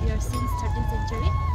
here since 13th century.